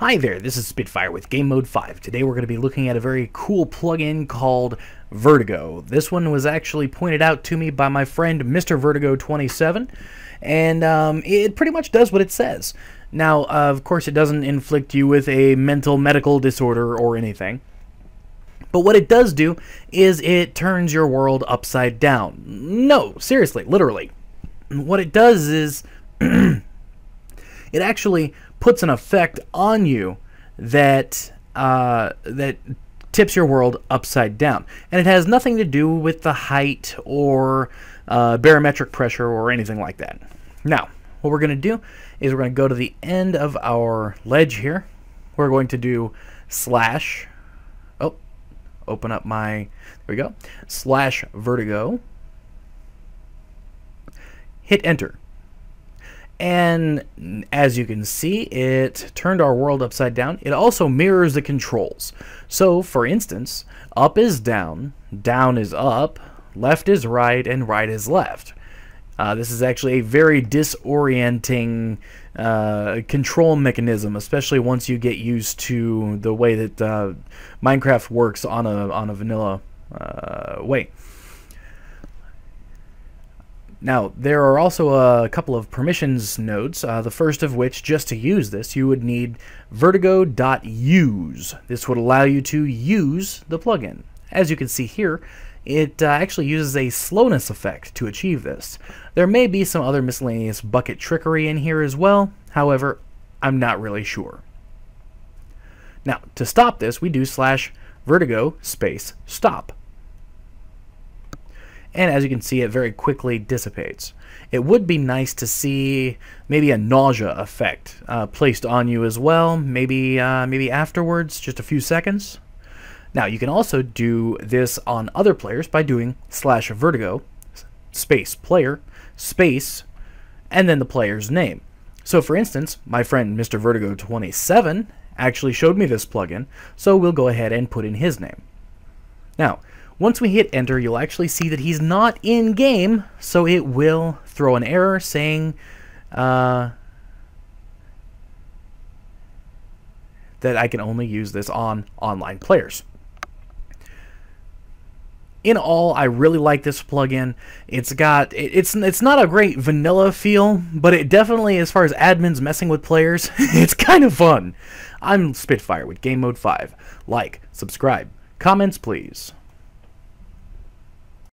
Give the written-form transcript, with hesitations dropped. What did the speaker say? Hi there, this is Spitfire with Game Mode 5. Today we're going to be looking at a very cool plugin called Vertigo. This one was actually pointed out to me by my friend Mr. Vertigo27, and it pretty much does what it says. Now, of course, it doesn't inflict you with a medical disorder or anything. But what it does do is it turns your world upside down. No, seriously, literally. What it does is it actually puts an effect on you that that tips your world upside down, and it has nothing to do with the height or barometric pressure or anything like that. Now, what we're going to do is we're going to go to the end of our ledge here. We're going to do slash. Oh, open up my. There we go. Slash Vertigo. Hit enter. And as you can see, it turned our world upside down. It also mirrors the controls. So, for instance, up is down is up, left is right, and right is left. This is actually a very disorienting control mechanism, especially once you get used to the way that Minecraft works on a vanilla way. Now, there are also a couple of permissions nodes, the first of which, just to use this, you would need vertigo.use. This would allow you to use the plugin. As you can see here, it actually uses a slowness effect to achieve this. There may be some other miscellaneous bucket trickery in here as well, however, I'm not really sure. Now, to stop this, we do slash vertigo space stop. And as you can see, it very quickly dissipates. It would be nice to see maybe a nausea effect placed on you as well, maybe afterwards, just a few seconds. Now, you can also do this on other players by doing slash vertigo space player space and then the player's name. So, for instance, my friend Mr. Vertigo27 actually showed me this plugin, so we'll go ahead and put in his name. Now, once we hit enter, you'll actually see that he's not in game, so it will throw an error saying that I can only use this on online players. In all, I really like this plugin. It's not a great vanilla feel, but it definitely, as far as admins messing with players, it's kind of fun. I'm Spitfire with Game Mode 5. Like, subscribe, comments please.